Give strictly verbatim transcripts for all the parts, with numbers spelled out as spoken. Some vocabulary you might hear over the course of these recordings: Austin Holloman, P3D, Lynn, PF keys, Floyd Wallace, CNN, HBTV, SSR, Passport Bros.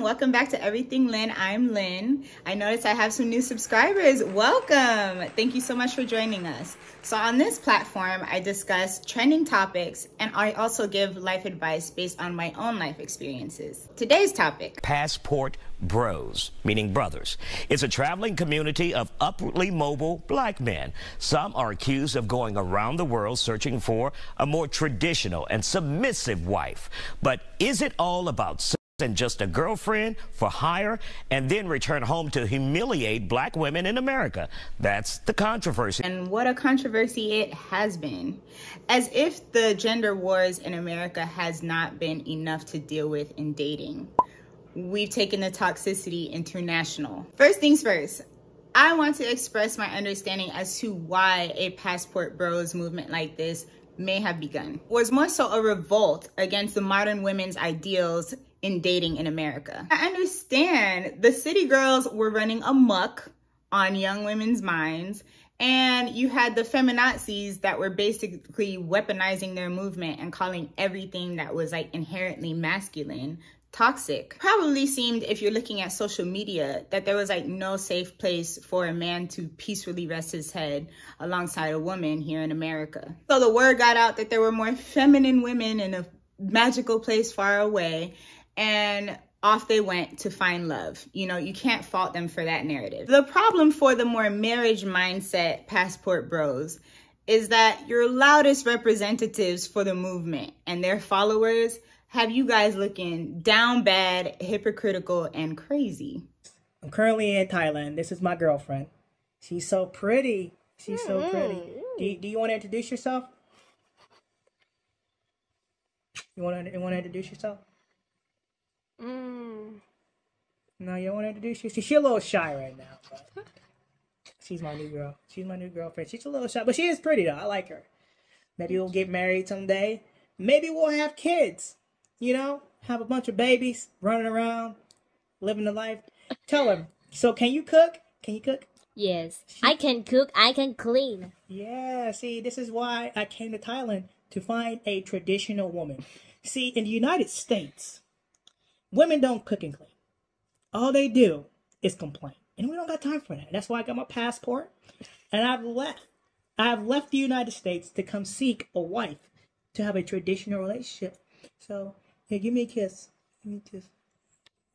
Welcome back to Everything Lynn. I'm Lynn. I noticed I have some new subscribers. Welcome. Thank you so much for joining us. So on this platform, I discuss trending topics and I also give life advice based on my own life experiences. Today's topic: Passport Bros, meaning brothers. It's a traveling community of upwardly mobile black men. Some are accused of going around the world searching for a more traditional and submissive wife. But is it all about sex and just a girlfriend for hire, and then return home to humiliate black women in America? That's the controversy. And what a controversy it has been. As if the gender wars in America has not been enough to deal with in dating, we've taken the toxicity international. First things first, I want to express my understanding as to why a Passport Bros movement like this may have begun. It was more so a revolt against the modern women's ideals in dating in America. I understand the city girls were running amok on young women's minds, and you had the feminazis that were basically weaponizing their movement and calling everything that was like inherently masculine toxic. Probably seemed, if you're looking at social media, that there was like no safe place for a man to peacefully rest his head alongside a woman here in America. So the word got out that there were more feminine women in a magical place far away, and off they went to find love. You know, you can't fault them for that narrative. The problem for the more marriage mindset Passport Bros is that your loudest representatives for the movement and their followers have you guys looking down bad, hypocritical, and crazy. I'm currently in Thailand. This is my girlfriend. She's so pretty. She's mm-hmm. so pretty. Do you, do you want to introduce yourself? You want to, you want to introduce yourself? Mm. No, you don't want to introduce yourself? She's a little shy right now. But she's my new girl. She's my new girlfriend. She's a little shy, but she is pretty though. I like her. Maybe we'll get married someday. Maybe we'll have kids. You know, have a bunch of babies running around, living the life. Tell her, so can you cook? Can you cook? Yes, she... I can cook. I can clean. Yeah, see, this is why I came to Thailand, to find a traditional woman. See, in the United States, women don't cook and clean. All they do is complain. And we don't got time for that. That's why I got my passport. And I've left. I've left the United States to come seek a wife, to have a traditional relationship. So, here, give me a kiss. Give me a kiss.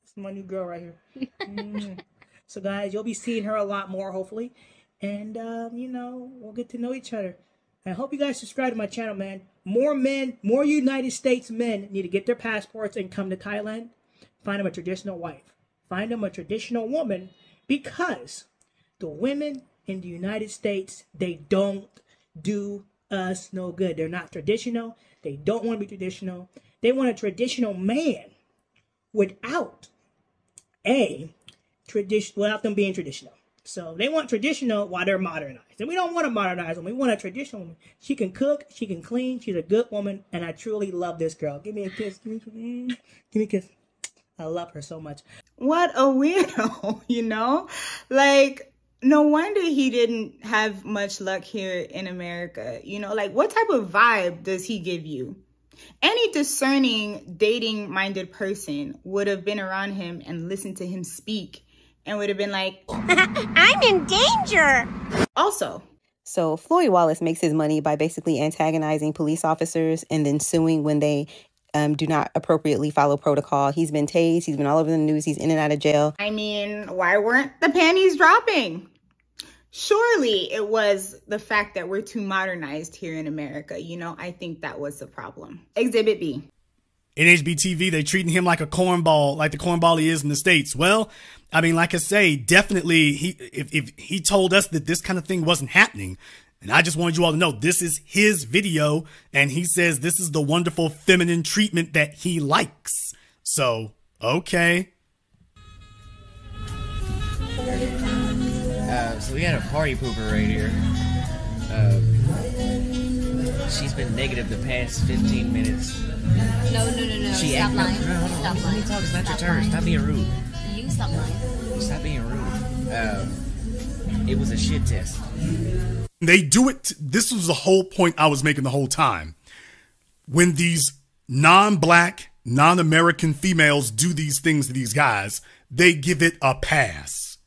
This is my new girl right here. Mm. So, guys, you'll be seeing her a lot more, hopefully. And, um, you know, we'll get to know each other. I hope you guys subscribe to my channel, man. More men, more United States men need to get their passports and come to Thailand. Find them a traditional wife. Find them a traditional woman, because the women in the United States, they don't do us no good. They're not traditional. They don't want to be traditional. They want a traditional man without a tradition, without them being traditional. So they want traditional while they're modernized. And we don't want to modernize them. We want a traditional woman. She can cook. She can clean. She's a good woman. And I truly love this girl. Give me a kiss. Give me, give me a kiss. I love her so much. What a weirdo, you know? Like, no wonder he didn't have much luck here in America. You know, like, what type of vibe does he give you? Any discerning, dating-minded person would have been around him and listened to him speak and would have been like, I'm in danger. Also, so Floyd Wallace makes his money by basically antagonizing police officers and then suing when they um, do not appropriately follow protocol. He's been tased. He's been all over the news. He's in and out of jail. I mean, why weren't the panties dropping? Surely it was the fact that we're too modernized here in America. You know, I think that was the problem. Exhibit B. In H B T V, they're treating him like a cornball, like the cornball he is in the States. Well, I mean, like I say, definitely, he if, if he told us that this kind of thing wasn't happening. And I just wanted you all to know, this is his video, and he says this is the wonderful feminine treatment that he likes. So, okay. Uh, so we got a party pooper right here. Um, she's been negative the past fifteen minutes. No, no, no, no. She stop lying. No, no, stop lying. Let me talk. It's not stop your turn. Lying. Stop being rude. You stop lying. Stop being rude. Um, it was a shit test. They do it. This was the whole point I was making the whole time. When these non-black, non-American females do these things to these guys, they give it a pass.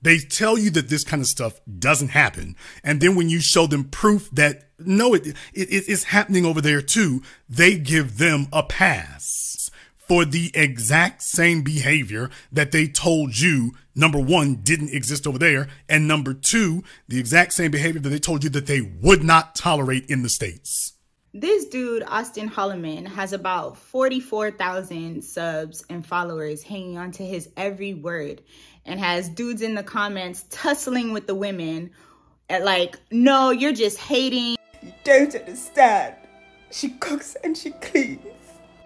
They tell you that this kind of stuff doesn't happen. And then when you show them proof that, no, it, it, it's happening over there too, they give them a pass for the exact same behavior that they told you, number one, didn't exist over there, and number two, the exact same behavior that they told you that they would not tolerate in the States. This dude, Austin Holloman, has about forty-four thousand subs and followers hanging on to his every word, and has dudes in the comments tussling with the women at like, no, you're just hating. You don't understand. She cooks and she cleans.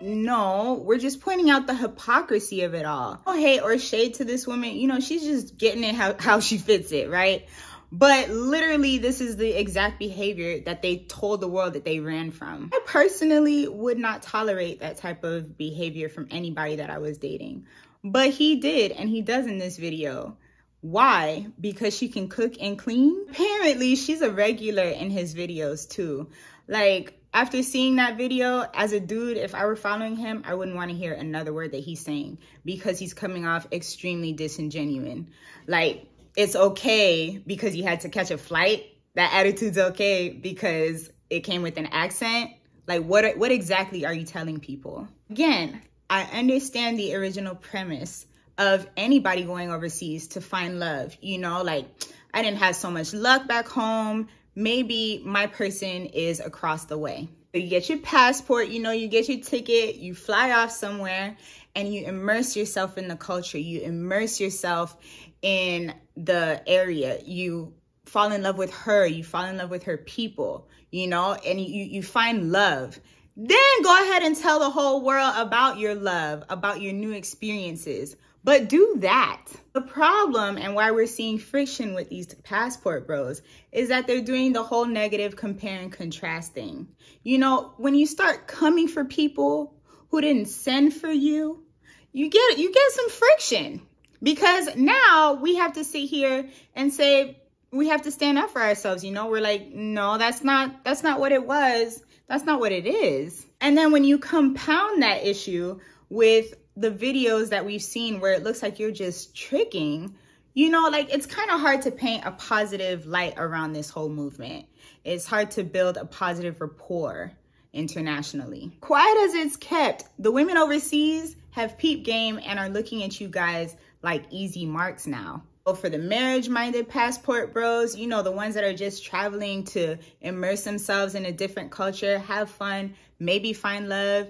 No, we're just pointing out the hypocrisy of it all. No hate or shade to this woman. You know, she's just getting it how, how she fits it, right? But literally, this is the exact behavior that they told the world that they ran from. I personally would not tolerate that type of behavior from anybody that I was dating. But he did, and he does in this video. Why? Because she can cook and clean? Apparently, she's a regular in his videos, too. Like, after seeing that video, as a dude, if I were following him, I wouldn't want to hear another word that he's saying, because he's coming off extremely disingenuous. Like, it's okay because you had to catch a flight. That attitude's okay because it came with an accent. Like, what, what exactly are you telling people? Again, I understand the original premise of anybody going overseas to find love. You know, like, I didn't have so much luck back home. Maybe my person is across the way. So you get your passport, you know, you get your ticket, you fly off somewhere, and you immerse yourself in the culture. You immerse yourself in the area. You fall in love with her, you fall in love with her people, you know, and you you find love. Then go ahead and tell the whole world about your love, about your new experiences. But do that. The problem, and why we're seeing friction with these passport bros, is that they're doing the whole negative compare and contrast thing. You know, when you start coming for people who didn't send for you, you get you get some friction. Because now we have to sit here and say, we have to stand up for ourselves. You know, we're like, no, that's not, that's not what it was. That's not what it is. And then when you compound that issue with the videos that we've seen where it looks like you're just tricking, you know, like, it's kind of hard to paint a positive light around this whole movement. It's hard to build a positive rapport internationally. Quiet as it's kept, the women overseas have peep game and are looking at you guys like easy marks now. So for the marriage-minded passport bros, you know, the ones that are just traveling to immerse themselves in a different culture, have fun, maybe find love,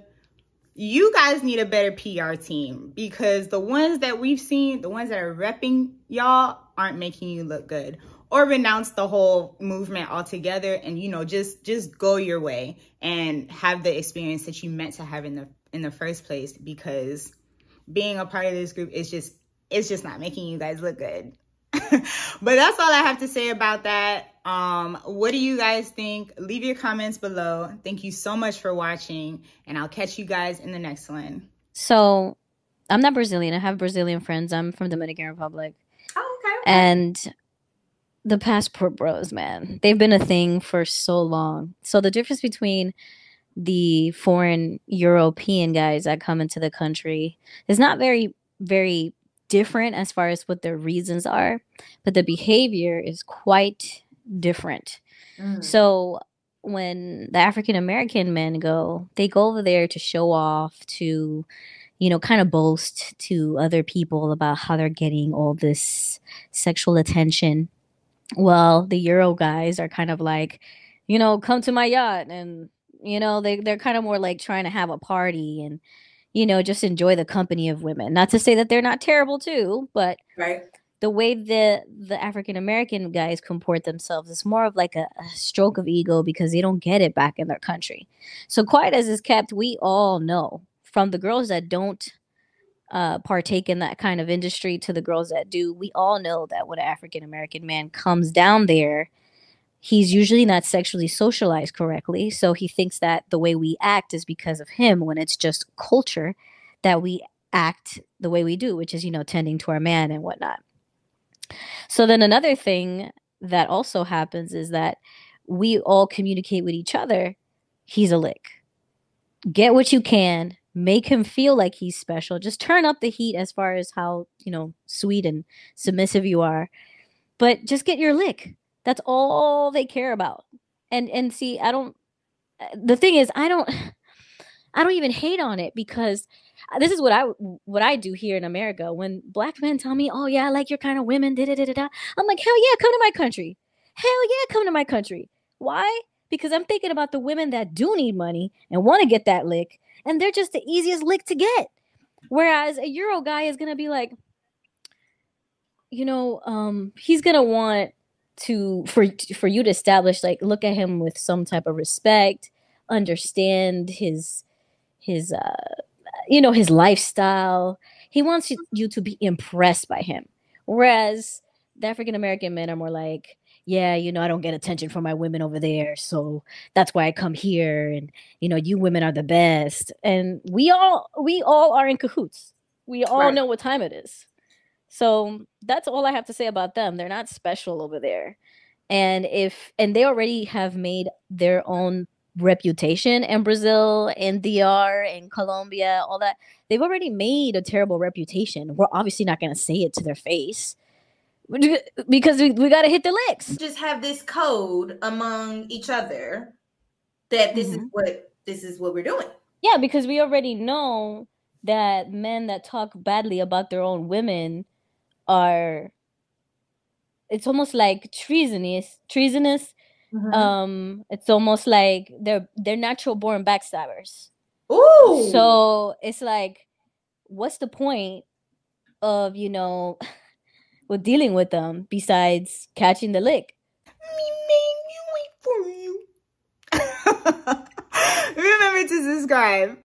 you guys need a better P R team, because the ones that we've seen, the ones that are repping y'all, aren't making you look good. Or renounce the whole movement altogether and, you know, just just go your way and have the experience that you meant to have in the in the first place, because being a part of this group is just it's just not making you guys look good. But that's all I have to say about that. Um, what do you guys think? Leave your comments below. Thank you so much for watching, and I'll catch you guys in the next one. So I'm not Brazilian. I have Brazilian friends. I'm from Dominican Republic. Oh, okay. And the passport bros, man, they've been a thing for so long. So the difference between the foreign European guys that come into the country is not very, very different as far as what their reasons are, but the behavior is quite different. Mm. So when the African American men go, they go over there to show off, to, you know, kind of boast to other people about how they're getting all this sexual attention. Well, the Euro guys are kind of like, you know, come to my yacht. And, you know, they, they're kind of more like trying to have a party and, you know, just enjoy the company of women. Not to say that they're not terrible, too, but right. The way that the African-American guys comport themselves is more of like a, a stroke of ego, because they don't get it back in their country. So quiet as it's kept, we all know, from the girls that don't Uh, partake in that kind of industry to the girls that do, we all know that when an African-American man comes down there, he's usually not sexually socialized correctly. So he thinks that the way we act is because of him, when it's just culture that we act the way we do, which is, you know, tending to our man and whatnot. So then another thing that also happens is that we all communicate with each other. He's a lick. Get what you can. make him feel like he's special. Just turn up the heat as far as how, you know, sweet and submissive you are. But just get your lick. That's all they care about. And and see, I don't, the thing is, I don't, I don't even hate on it, because this is what I what I do here in America. When black men tell me, oh, yeah, I like your kind of women, da da da da da, I'm like, hell yeah, come to my country. Hell yeah, come to my country. Why? Because I'm thinking about the women that do need money and want to get that lick, and they're just the easiest lick to get. Whereas a Euro guy is going to be like, you know, um, he's going to want to for for you to establish, like, look at him with some type of respect, understand his his uh, you know, his lifestyle. He wants you, you to be impressed by him. Whereas the African American men are more like, yeah, you know, I don't get attention from my women over there, so that's why I come here. And, you know, you women are the best. And we all we all are in cahoots. We all right. know what time it is. So that's all I have to say about them. They're not special over there. And if and they already have made their own reputation in Brazil, in D R, in Colombia, all that. They've already made a terrible reputation. We're obviously not going to say it to their face, because we, we got to hit the licks. Just have this code among each other that this mm-hmm. is what this is what we're doing. Yeah, because we already know that men that talk badly about their own women are, it's almost like treasonous, treasonous. Mm-hmm. Um, it's almost like they're they're natural born backstabbers. Ooh. So it's like, what's the point of, you know, we're dealing with them besides catching the lick? Me, man, you wait for you. Remember to subscribe.